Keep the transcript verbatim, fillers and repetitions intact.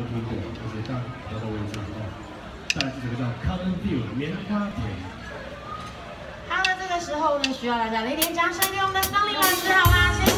多听过，就是大家都会唱到。再来是这个叫 Cotton Fields 棉花田。好了，这个时候呢，需要大家来一点掌声给我们的桑林老师，好吗？